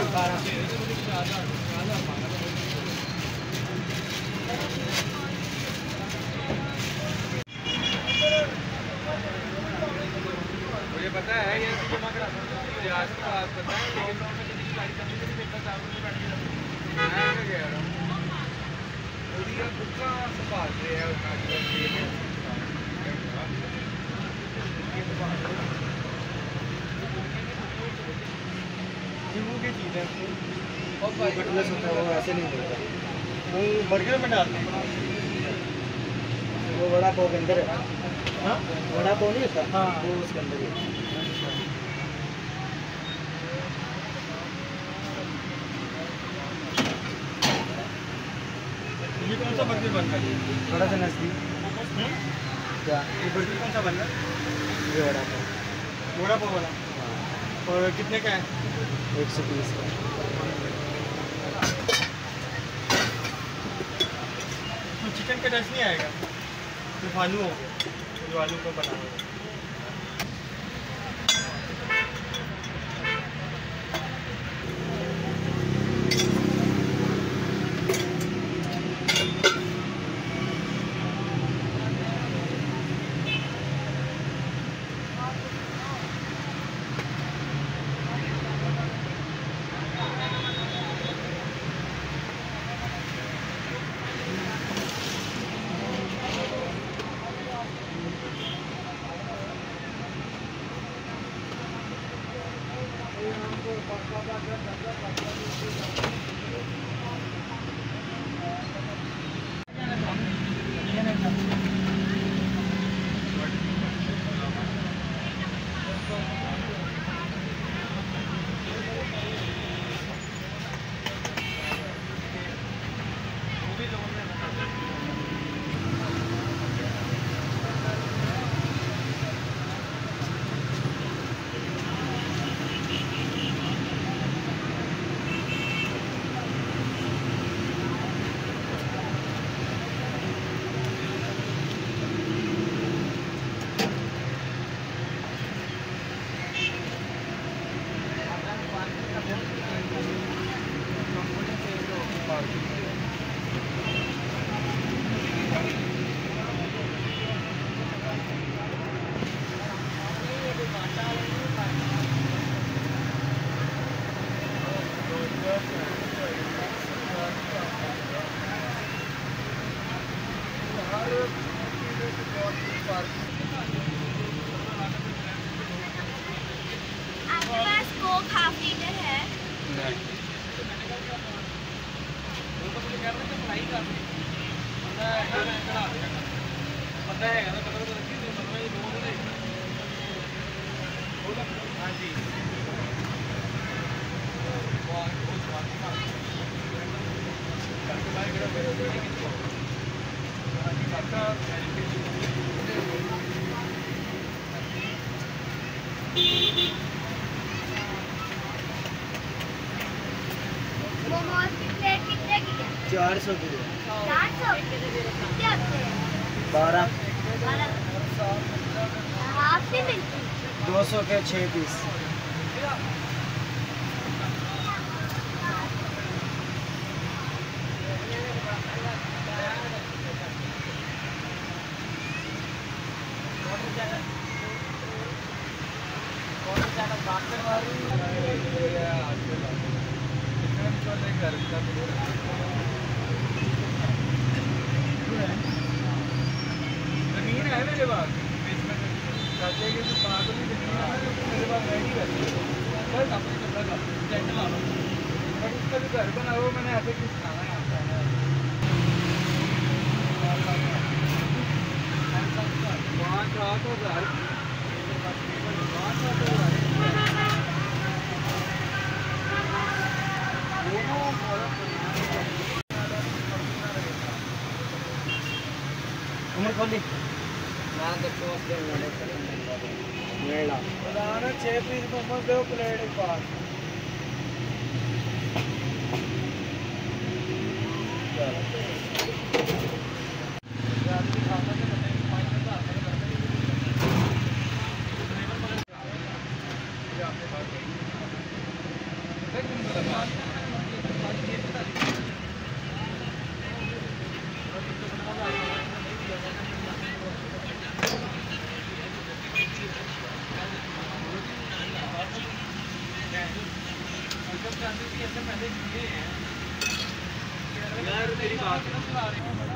मुझे पता है ये मुझे आज की बात पता है, लेकिन मैं कह रहा हूँ ऐसे नहीं होता वो बर्गर में डालते हैं, वो वड़ा पाव के अंदर है। हाँ वड़ा पाव नहीं होता, हाँ वो उसके अंदर है। ये कौन सा बर्गर बन रहा है? थोड़ा सा नजदीक क्या ये बर्गर कौन सा बन रहा है? ये वड़ा पाव, वड़ा पाव वाला। और कितने का है? 120 का। चिकन का टेस्ट नहीं आएगा, सिर्फ आलू हो गया, जो आलू को बना होगा। छः पीस यार मेरी बात